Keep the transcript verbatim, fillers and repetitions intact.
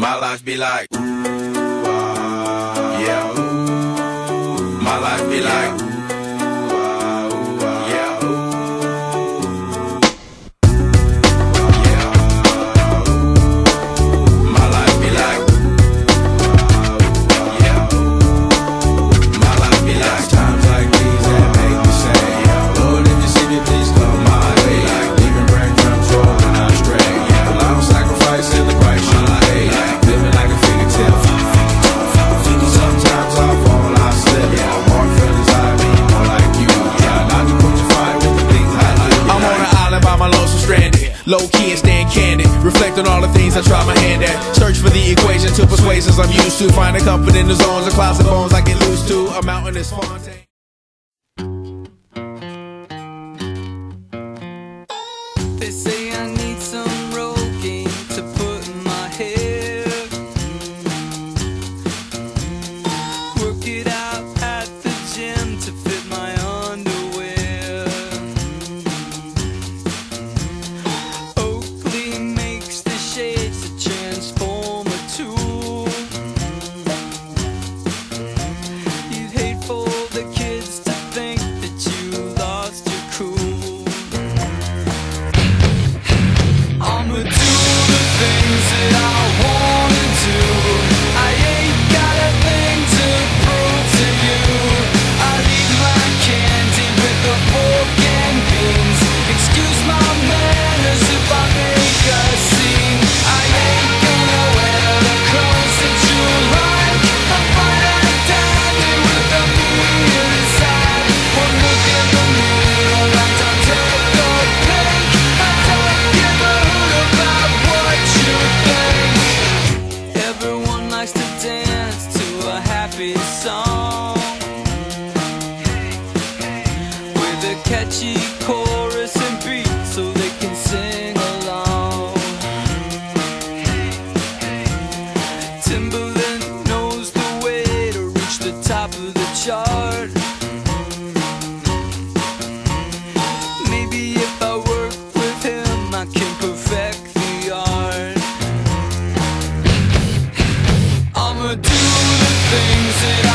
My life be like, ooh, ah, yeah, ooh. My life be yeah. Like, ooh, ah, ooh, ah, yeah, ooh. Yeah, ooh. My life be like, ooh, ah, yeah, ooh. My life be like, times like these that make me say, yeah, Lord, if you see me, please come my way. Like leaving brand drums rolling out straight. Yeah, a long sacrifice in the price you pay. Living like a fingertip. Sometimes I fall, I slip. Yeah, more feelings I be more like you. Yeah, not to put your fight with the things I do. I'm on an island by my lonesome stranded. Low key and staying candid. Reflect on all the things I try my hand at. Search for the equation to persuasions I'm used to. Finding comfort in the zones of clouds and bones I get loose to. A mountain is Fontaine. They say I need some Rogaine to put in my hair. Work it out at the gym to fit my underwear. Oakley makes the shades a transformer tool. You'd hate for the kids to think that you lost your cool. I'ma do the things that I wanna do. I ain't got a thing to prove to you. I eat my candy with a fork and beans. Excuse my manners if I make a scene. I ain't gonna wear the clothes that you like. I find a dandy with a booty inside. One look in the mirror and I take the pink. I don't give a about what you think. Everyone likes to dance to a happy song with a catchy chorus and beat so they can sing along. Timbaland knows the way to reach the top of the chart. Maybe if I work with him I can perfect. I'ma do the things that I